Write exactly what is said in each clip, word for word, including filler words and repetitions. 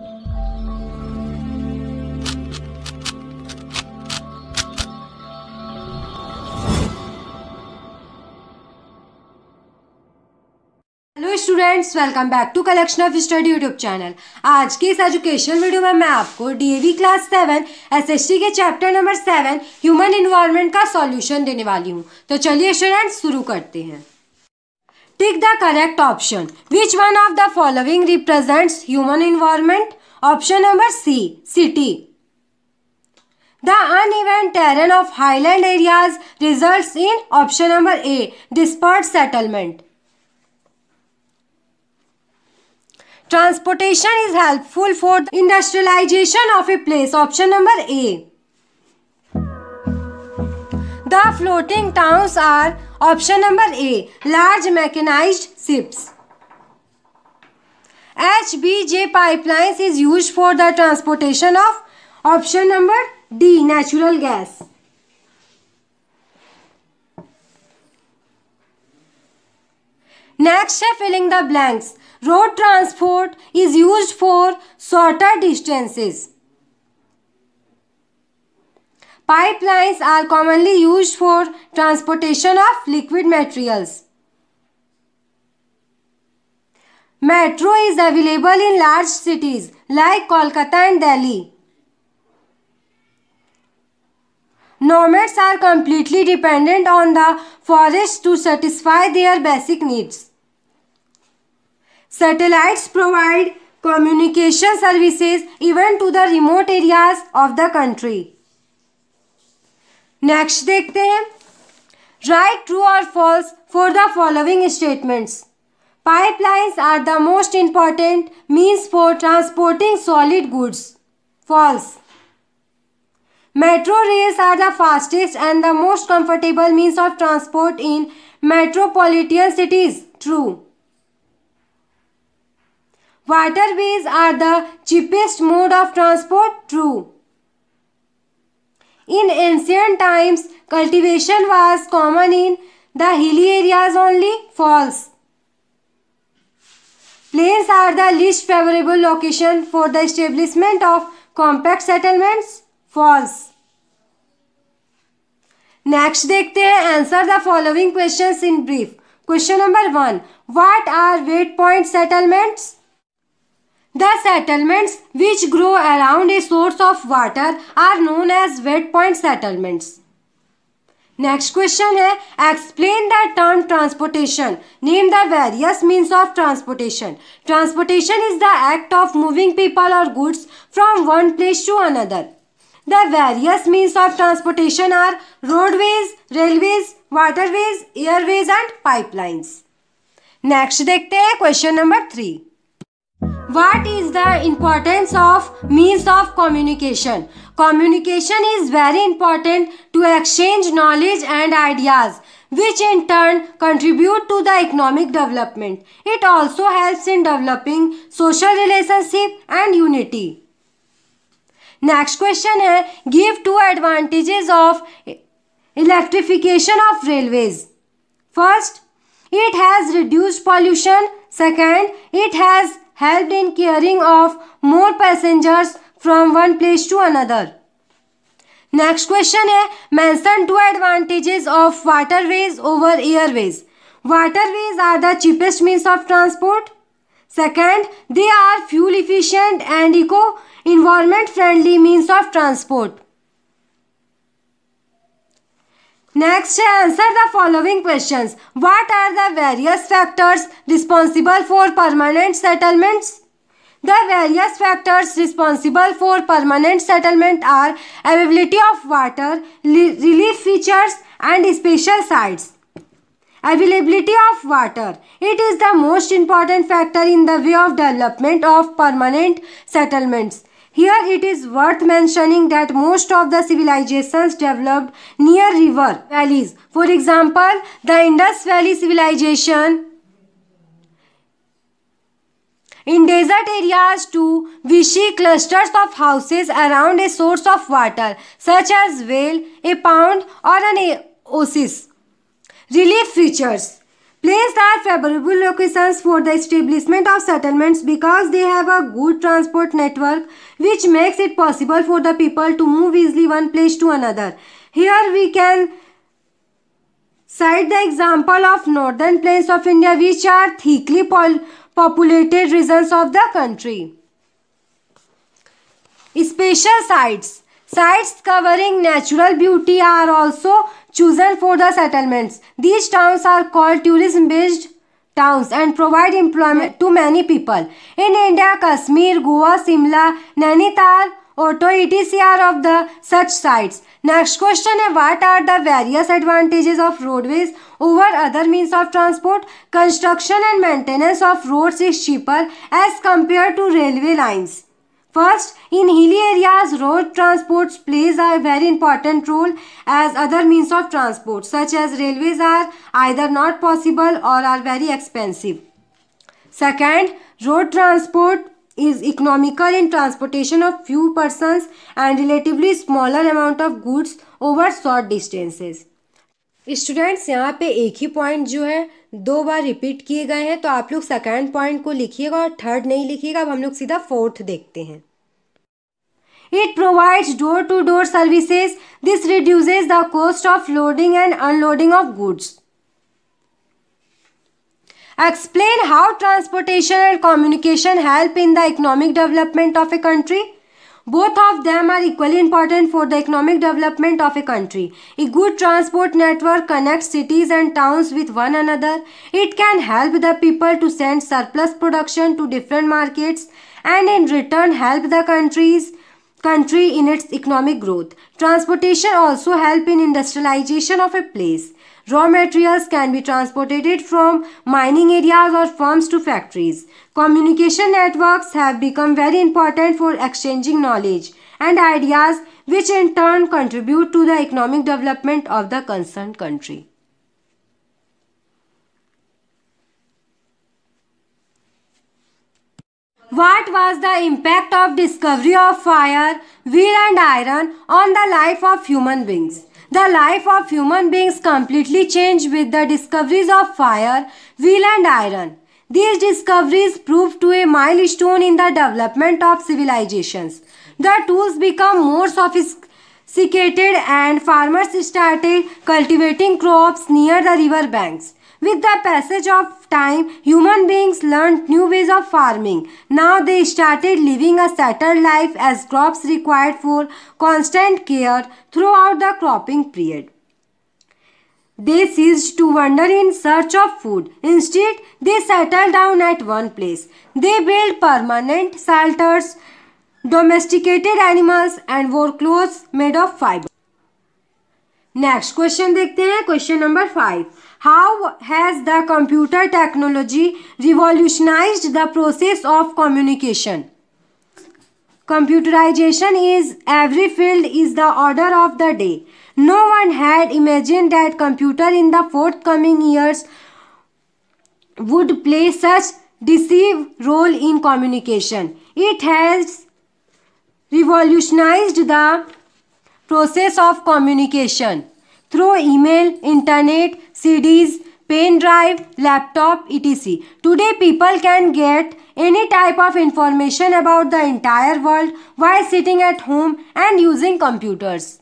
Hello students, welcome back to collection of study YouTube channel. आज के इस education video में मैं आपको डीएवी क्लास सेवन एसएसटी के chapter number seven human environment का सॉल्यूशन देने वाली हूँ। तो चलिए स्टूडेंट्स शुरू करते हैं। Tick the correct option. Which one of the following represents human environment? Option number C, city. The uneven terrain of highland areas results in option number A, disparate settlement. Transportation is helpful for the industrialization of a place. Option number A. The floating towns are option number A, large mechanized ships. H B J pipelines is used for the transportation of option number D, natural gas. Next, filling the blanks. Road transport is used for shorter distances. Pipelines are commonly used for transportation of liquid materials. Metro is available in large cities like Kolkata and Delhi. Nomads are completely dependent on the forest to satisfy their basic needs. Satellites provide communication services even to the remote areas of the country. Next देखते हैं, write true or false for the following statements. Pipelines are the most important means for transporting solid goods. False. Metro rails are the fastest and the most comfortable means of transport in metropolitan cities. True. Waterways are the cheapest mode of transport. True. In ancient times, cultivation was common in the hilly areas only. False. Plains are the least favorable location for the establishment of compact settlements. False. Next देखते हैं, answer the following questions in brief. Question number one, what are wet point settlements? The settlements which grow around a source of water are known as wet point settlements. Next question है, explain the term transportation. Name the various means of transportation. Transportation is the act of moving people और goods from one place to another. The various means of transportation are roadways, railways, waterways, airways and pipelines. Next देखते हैं question number three. What is the importance of means of communication? Communication is very important to exchange knowledge and ideas, which in turn contribute to the economic development. It also helps in developing social relationship and unity. Next question है, give two advantages of electrification of railways. First, it has reduced pollution. Second, it has helped in caring of more passengers from one place to another. Next question है, mention two advantages of waterways over airways. Waterways are the cheapest means of transport. Second, they are fuel efficient and eco environment friendly means of transport. Next, answer the following questions. What are the various factors responsible for permanent settlements? The various factors responsible for permanent settlement are availability of water, relief features and special sites. Availability of water. It is the most important factor in the way of development of permanent settlements. Here it is worth mentioning that most of the civilizations developed near river valleys. For example, the Indus Valley Civilization. In desert areas too, we see clusters of houses around a source of water, such as well, a pond or an oasis. Relief features. Places are favorable locations for the establishment of settlements because they have a good transport network which makes it possible for the people to move easily one place to another. Here we can cite the example of northern plains of India, which are thickly populated regions of the country. Special sites. Sites covering natural beauty are also chosen for the settlements. These towns are called tourism-based towns and provide employment to many people. In India, Kashmir, Goa, Simla, Nainital, Auto, et cetera are of the such sites. Next question is, what are the various advantages of roadways over other means of transport? Construction and maintenance of roads is cheaper as compared to railway lines. First, in hilly areas, road transport plays a very important role as other means of transport, such as railways, are either not possible or are very expensive. Second, road transport is economical in transportation of few persons and relatively smaller amount of goods over short distances. Students यहाँ पे एक ही point जो है दो बार repeat किए गए हैं, तो आप लोग सेकंड पॉइंट को लिखिएगा और थर्ड नहीं लिखिएगा. अब हम लोग सीधा फोर्थ देखते हैं. It provides door-to-door services. This reduces the cost of loading and unloading of goods. Explain how transportation and communication help in the economic development of a country. Both of them are equally important for the economic development of a country. A good transport network connects cities and towns with one another. It can help the people to send surplus production to different markets and in return help the country's country in its economic growth. Transportation also helps in industrialization of a place. Raw materials can be transported from mining areas or farms to factories. Communication networks have become very important for exchanging knowledge and ideas, which in turn contribute to the economic development of the concerned country. What was the impact of discovery of fire, wheel and iron on the life of human beings? The life of human beings completely changed with the discoveries of fire, wheel and iron. These discoveries proved to be a milestone in the development of civilizations. The tools became more sophisticated and farmers started cultivating crops near the river banks. With the passage of time, human beings learned new ways of farming. Now they started living a settled life as crops required for constant care throughout the cropping period. They ceased to wander in search of food. Instead, they settled down at one place. They built permanent shelters, domesticated animals, and wore clothes made of fiber. Next question देखते हैं, question number five. How has the computer technology revolutionised the process of communication. Computerisation is every field is the order of the day. No one had imagine that computer in the forthcoming years would play such decisive role in communication. It has revolutionised the process of communication through email, internet, C Ds, pen drive, laptop, et cetera. Today people can get any type of information about the entire world while sitting at home and using computers.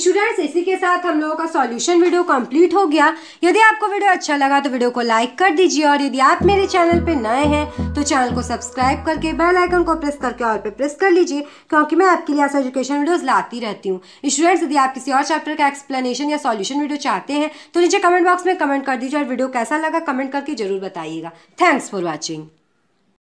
Students इसी के साथ हम लोगों का solution video complete हो गया. यदि आपको वीडियो अच्छा लगा तो वीडियो को लाइक कर दीजिए और यदि आप मेरे चैनल पे नए हैं तो चैनल को सब्सक्राइब करके बेल आइकन को प्रेस करके ऑल पे प्रेस कर लीजिए, क्योंकि मैं आपके लिए ऐसा एजुकेशन वीडियोस लाती रहती हूँ. स्टूडेंट्स यदि आप किसी और चैप्टर का एक्सप्लेनेशन या सॉल्यूशन वीडियो चाहते हैं तो नीचे कमेंट बॉक्स में कमेंट कर दीजिए और वीडियो कैसा लगा कमेंट करके जरूर बताइएगा. Thanks for watching.